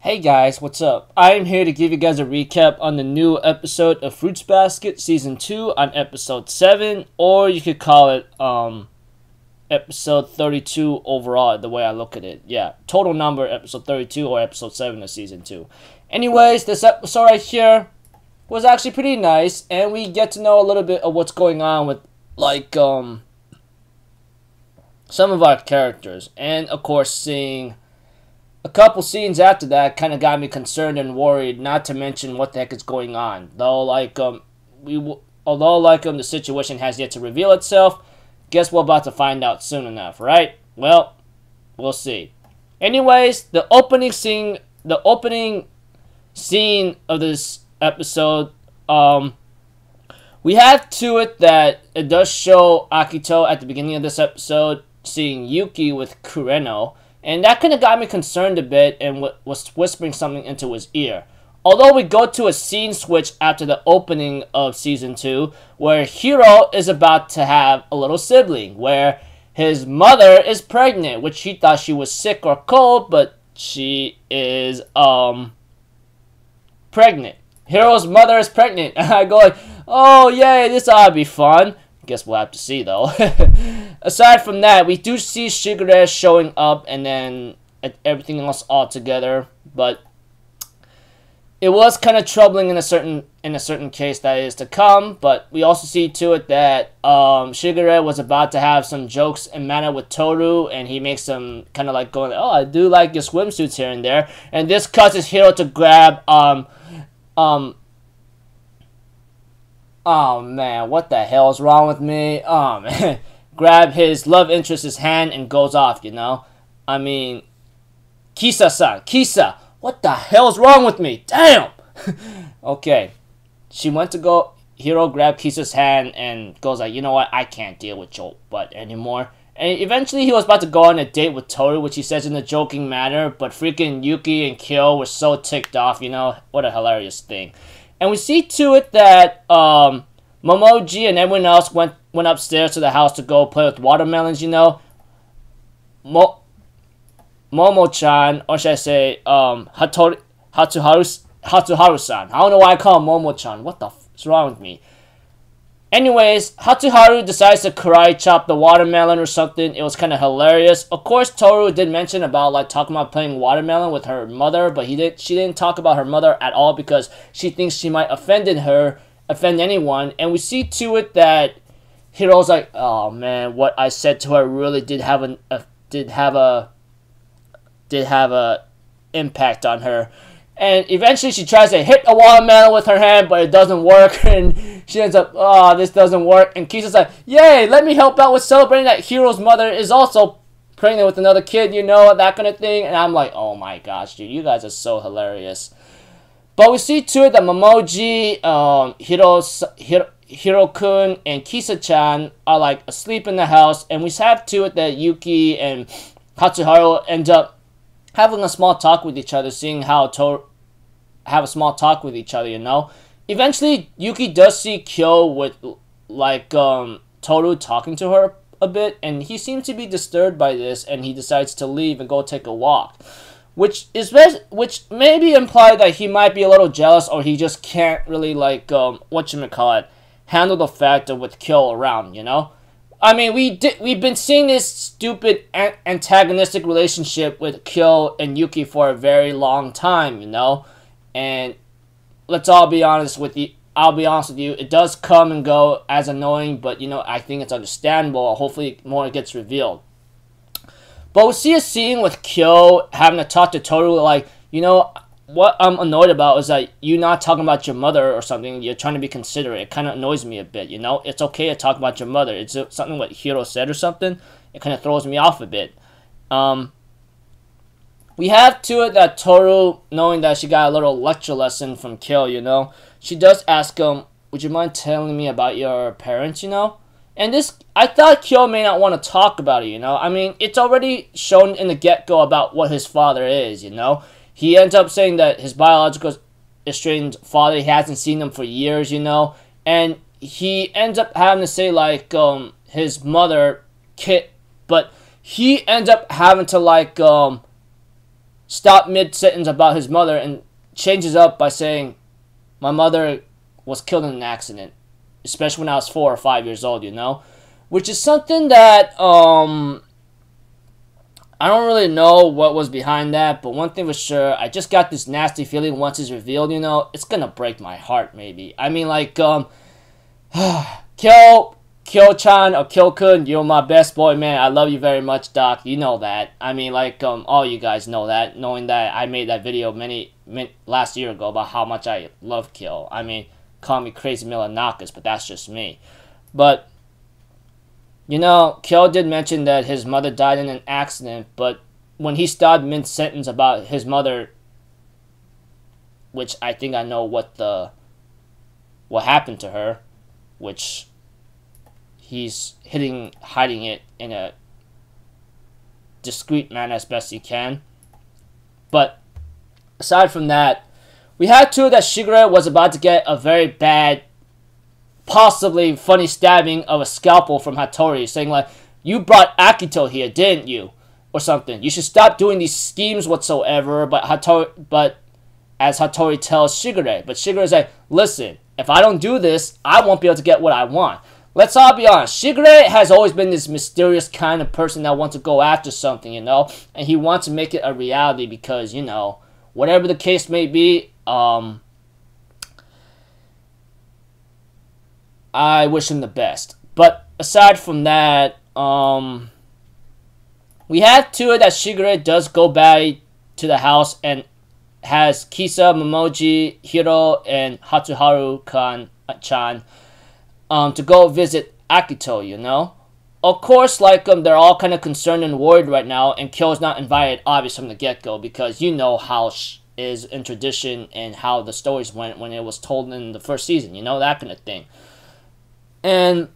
Hey guys, what's up? I am here to give you guys a recap on the new episode of Fruits Basket Season 2 on Episode 7, or you could call it Episode 32 overall, the way I look at it. Yeah, total number Episode 32 or Episode 7 of Season 2. Anyways, this episode right here was actually pretty nice, and we get to know a little bit of what's going on with, like, some of our characters, and of course seeing a couple scenes after that kind of got me concerned and worried, not to mention what the heck is going on. Though, like, the situation has yet to reveal itself, guess we're about to find out soon enough, right? Well, we'll see. Anyways, the opening scene of this episode, we have to it that it does show Akito at the beginning of this episode seeing Yuki with Kureno. And that kind of got me concerned a bit and was whispering something into his ear. Although we go to a scene switch after the opening of Season 2, where Hiro is about to have a little sibling, where his mother is pregnant, which he thought she was sick or cold, but she is, pregnant. Hiro's mother is pregnant, and I go like, oh yay, this ought to be fun. Guess we'll have to see though. Aside from that, we do see Shigure showing up and then everything else all together, but it was kind of troubling in a certain case that is to come. But we also see to it that Shigure was about to have some jokes and manner with Toru, and he makes some kind of like going, oh, I do like your swimsuits here and there, and this causes Hiro to grab oh man, what the hell is wrong with me? Oh man. Grab his love interest's hand and goes off, you know? I mean, Kisa-san, Kisa, what the hell's wrong with me? Damn! Okay. She went to go, Hiro grabbed Kisa's hand and goes like, you know what, I can't deal with your butt anymore. And eventually he was about to go on a date with Toru, which he says in a joking manner, but freaking Yuki and Kyo were so ticked off, you know? What a hilarious thing. And we see to it that, Momoji and everyone else went upstairs to the house to go play with watermelons, you know. Momo-chan, or should I say, Hatsuharu-san. I don't know why I call him Momo-chan. What the f is wrong with me? Anyways, Hatsuharu decides to karate chop the watermelon or something. It was kind of hilarious. Of course, Toru did mention about, like, talking about playing watermelon with her mother, but she didn't talk about her mother at all because she thinks she might offend anyone. And we see to it that Hiro's like, oh man, what I said to her really did have a impact on her. And eventually she tries to hit a watermelon with her hand, but it doesn't work, and she ends up, oh, this doesn't work. And Kisa's like, yay, let me help out with celebrating that Hiro's mother is also pregnant with another kid, you know, that kind of thing. And I'm like, oh my gosh, dude, you guys are so hilarious. But we see to it that Momoji, Hiro-kun and Kisa-chan are like asleep in the house, and we have to it that Yuki and Hatsuharu end up having a small talk with each other, seeing how Toru have a small talk with each other, you know. Eventually, Yuki does see Kyo with, like, Toru talking to her a bit, and he seems to be disturbed by this, and he decides to leave and go take a walk, which maybe implied that he might be a little jealous, or he just can't really, like, handle the fact that with Kyo around, you know? I mean, we've been seeing this stupid antagonistic relationship with Kyo and Yuki for a very long time, you know? And let's all be honest with you, I'll be honest with you, it does come and go as annoying, but, you know, I think it's understandable. Hopefully more gets revealed. But we see a scene with Kyo having to talk to Toru, like, you know, what I'm annoyed about is that you're not talking about your mother or something. You're trying to be considerate. It kind of annoys me a bit, you know? It's okay to talk about your mother. It's something what Hiro said or something. It kind of throws me off a bit. We have to it that Toru, knowing that she got a little lecture lesson from Kyo, you know, she does ask him, would you mind telling me about your parents, you know? And this, I thought Kyo may not want to talk about it, you know? I mean, it's already shown in the get-go about what his father is, you know? He ends up saying that his biological estranged father, he hasn't seen him for years, you know? And he ends up having to say, like, his mother, Kit, but he ends up having to, like, stopped mid-sentence about his mother and changes up by saying, "My mother was killed in an accident, especially when I was 4 or 5 years old, you know?" Which is something that, I don't really know what was behind that, but one thing for sure, I just got this nasty feeling once it's revealed, you know, it's gonna break my heart, maybe. I mean, like, Kyo-chan or Kyo-kun, you're my best boy, man. I love you very much, Doc. You know that. I mean, like, all you guys know that, knowing that I made that video last year ago about how much I love Kyo. I mean, call me crazy Milanakis, but that's just me. But, you know, Kyo did mention that his mother died in an accident, but when he stopped mid-sentence about his mother, which I think I know what happened to her, which he's hiding it in a discreet manner as best he can. But aside from that, we had too that Shigure was about to get a very bad, possibly funny stabbing of a scalpel from Hatori, saying like, "You brought Akito here, didn't you?" or something. "You should stop doing these schemes whatsoever." As Hatori tells Shigure, but Shigure's like, "Listen, if I don't do this, I won't be able to get what I want." Let's all be honest, Shigure has always been this mysterious kind of person that wants to go after something, you know? And he wants to make it a reality because, you know, whatever the case may be, I wish him the best. But aside from that, we have too that Shigure does go back to the house and has Kisa, Momoji, Hiro, and Hatsuharu-chan to go visit Akito, you know? Of course, like, they're all kind of concerned and worried right now, and Kyo's not invited, obviously, from the get-go, because you know how is in tradition and how the stories went when it was told in the first season, you know, that kind of thing. And,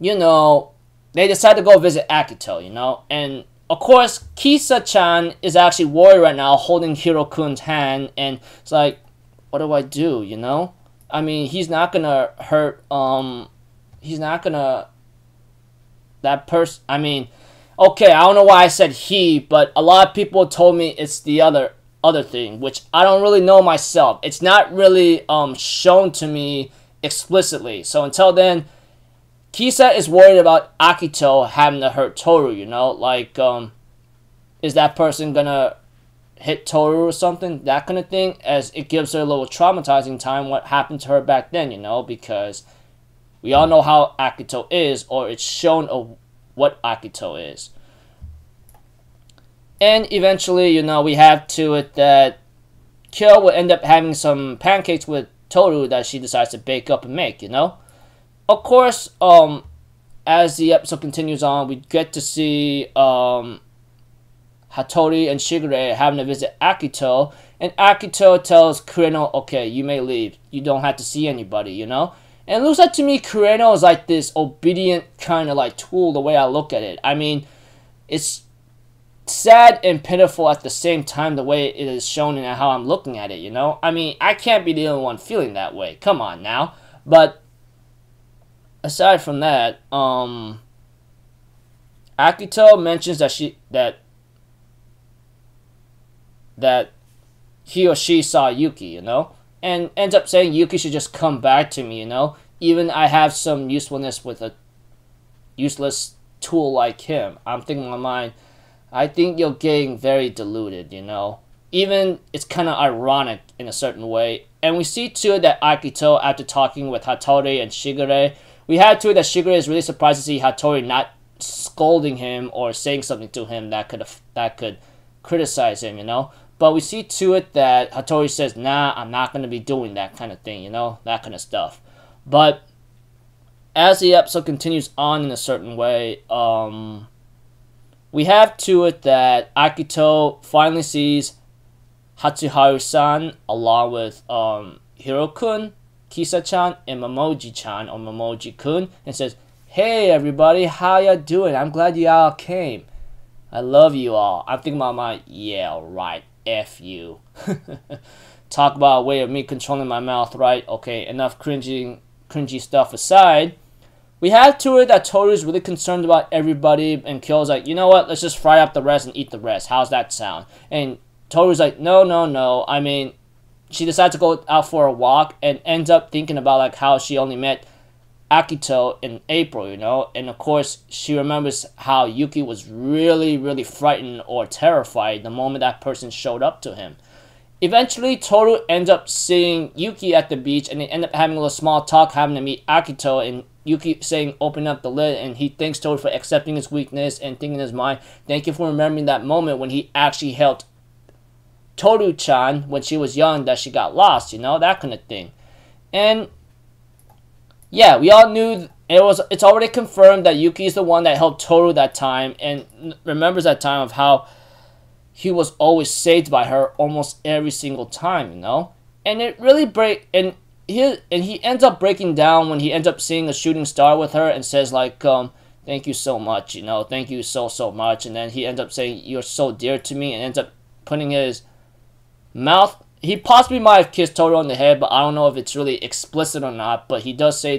you know, they decide to go visit Akito, you know? And, of course, Kisa-chan is actually worried right now, holding Hiro-kun's hand, and it's like, what do I do, you know? I mean, I mean, okay, I don't know why I said he, but a lot of people told me it's the other thing, which I don't really know myself. It's not really shown to me explicitly. So until then, Kisa is worried about Akito having to hurt Toru, you know? Like, is that person gonna hit Toru or something, that kind of thing, as it gives her a little traumatizing time what happened to her back then, you know, because we all know how Akito is, or it's shown of what Akito is. And eventually, you know, we have to it that Kyo will end up having some pancakes with Toru that she decides to bake up and make, you know. Of course, as the episode continues on, we get to see Hatori and Shigure having to visit Akito, and Akito tells Kureno, "Okay, you may leave. You don't have to see anybody, you know?" And it looks like to me, Kureno is like this obedient kind of like tool, the way I look at it. I mean, it's sad and pitiful at the same time, the way it is shown and how I'm looking at it, you know? I mean, I can't be the only one feeling that way. Come on now. But aside from that, Akito mentions that he or she saw Yuki, you know, and ends up saying Yuki should just come back to me, you know, even I have some usefulness with a useless tool like him. I'm thinking in my mind, I think you're getting very deluded, you know. Even it's kind of ironic in a certain way. And we see too that Akito, after talking with Hatori and Shigure, we had too that Shigure is really surprised to see Hatori not scolding him or saying something to him that could criticize him, you know. But we see to it that Hatori says, "Nah, I'm not going to be doing that kind of thing," you know, that kind of stuff. But as the episode continues on in a certain way, we have to it that Akito finally sees Hatsuharu-san along with Hiro-kun, Kisa-chan, and Momoji-chan or Momoji-kun, and says, "Hey everybody, how ya doing? I'm glad you all came. I love you all." I'm thinking about my, yeah, right, F you. Talk about a way of me controlling my mouth, right? Okay, enough cringy stuff aside. We had to it that Toru's really concerned about everybody, and Kyo's like, you know what, let's just fry up the rest and eat the rest. How's that sound? And Toru's like, no. I mean, she decides to go out for a walk and ends up thinking about like how she only met Akito in April, you know? And of course, she remembers how Yuki was really, really frightened or terrified the moment that person showed up to him. Eventually, Toru ends up seeing Yuki at the beach, and they end up having a little small talk, having to meet Akito, and Yuki saying, open up the lid, and he thanks Toru for accepting his weakness and thinking in his mind, thank you for remembering that moment when he actually helped Toru-chan when she was young, that she got lost, you know, that kind of thing. And yeah, we all knew it's already confirmed that Yuki is the one that helped Toru that time and remembers that time of how he was always saved by her almost every single time, you know? And it really he ends up breaking down when he ends up seeing a shooting star with her and says like, thank you so much, you know, thank you so much. And then he ends up saying, you're so dear to me, and ends up putting his mouth. He possibly might have kissed Toru on the head, but I don't know if it's really explicit or not, but he does say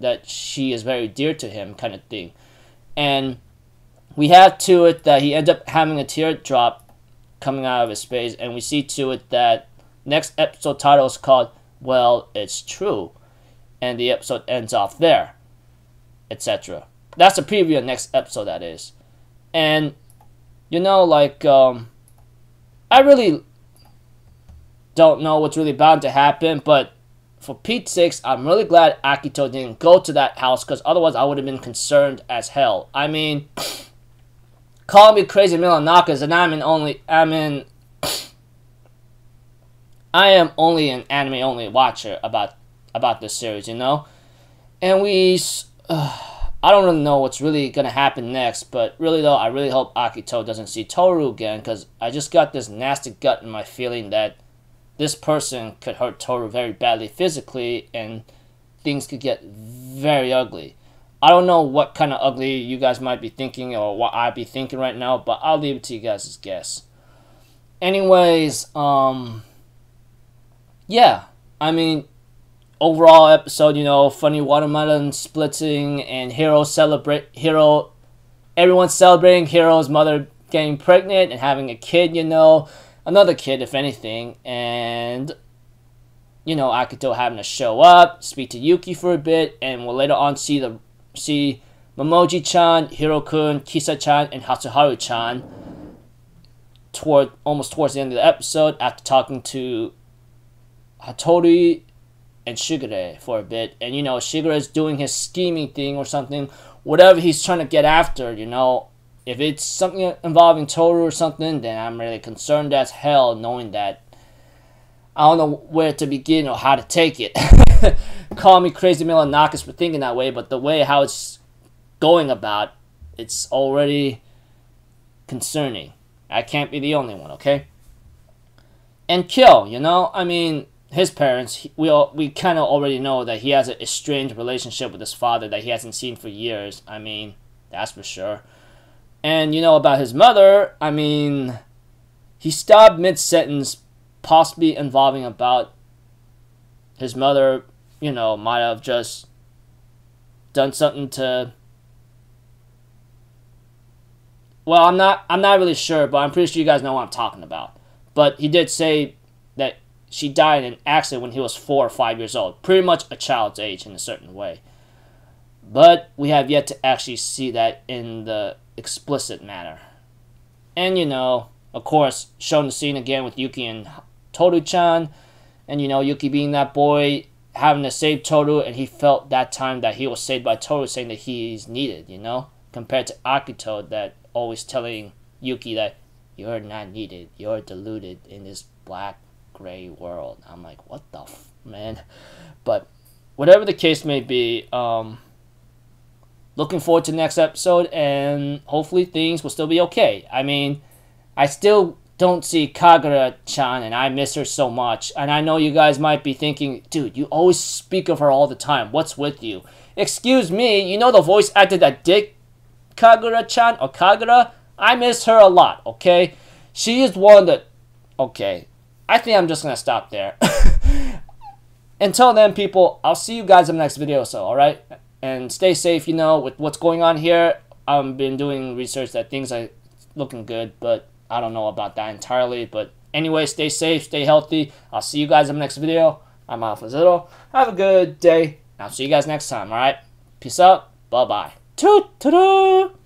that she is very dear to him, kind of thing. And we have to it that he ends up having a teardrop coming out of his face, and we see to it that next episode title is called, Well, It's True, and the episode ends off there, etc. That's a preview of next episode, that is. And, you know, like, I really don't know what's really bound to happen, but for Pete's sakes, I'm really glad Akito didn't go to that house, because otherwise I would have been concerned as hell. I mean, call me crazy Milanakis, and I am only an anime-only watcher about this series, you know? And I don't really know what's really going to happen next, but really though, I really hope Akito doesn't see Toru again, because I just got this nasty gut in my feeling that this person could hurt Toru very badly physically, and things could get very ugly. I don't know what kind of ugly you guys might be thinking or what I'd be thinking right now, but I'll leave it to you guys' guess. Anyways, yeah, I mean, overall episode, you know, funny watermelon splitting and everyone celebrating Hiro's mother getting pregnant and having a kid, you know. Another kid, if anything, and, you know, Akito having to show up, speak to Yuki for a bit, and we'll later on see Momoji-chan, Hiro-kun, Kisa-chan, and Hatsuharu-chan almost towards the end of the episode, after talking to Hatori and Shigure for a bit. And, you know, Shigure's doing his scheming thing or something, whatever he's trying to get after, you know. If it's something involving Toru or something, then I'm really concerned as hell, knowing that I don't know where to begin or how to take it. Call me crazy Milanakis for thinking that way, but the way how it's going about, it's already concerning. I can't be the only one, okay? And Kyo, you know, I mean, his parents, we kind of already know that he has an estranged relationship with his father that he hasn't seen for years. I mean, that's for sure. And, you know, about his mother, I mean, he stopped mid-sentence, possibly involving about his mother, you know, might have just done something to, well, I'm not really sure, but I'm pretty sure you guys know what I'm talking about. But he did say that she died in an accident when he was 4 or 5 years old, pretty much a child's age in a certain way. But we have yet to actually see that in the explicit manner. And, you know, of course, shown the scene again with Yuki and Toru-chan, and, you know, Yuki being that boy, having to save Toru, and he felt that time that he was saved by Toru, saying that he's needed, you know, compared to Akito that always telling Yuki that you're not needed, you're deluded in this black, gray world. I'm like, what the f, man? But whatever the case may be, looking forward to the next episode, and hopefully things will still be okay. I mean, I still don't see Kagura-chan, and I miss her so much. And I know you guys might be thinking, dude, you always speak of her all the time. What's with you? Excuse me, you know the voice actor that did Kagura-chan or Kagura? I miss her a lot, okay? She is one that... okay, I think I'm just going to stop there. Until then, people, I'll see you guys in the next video, so, alright? and stay safe, you know, with what's going on here. I've been doing research that things are looking good, but I don't know about that entirely. But anyway, stay safe, stay healthy. I'll see you guys in the next video. I'm Alpha Zero. Have a good day. I'll see you guys next time, alright? Peace out. Bye-bye. Toot-toot-toot!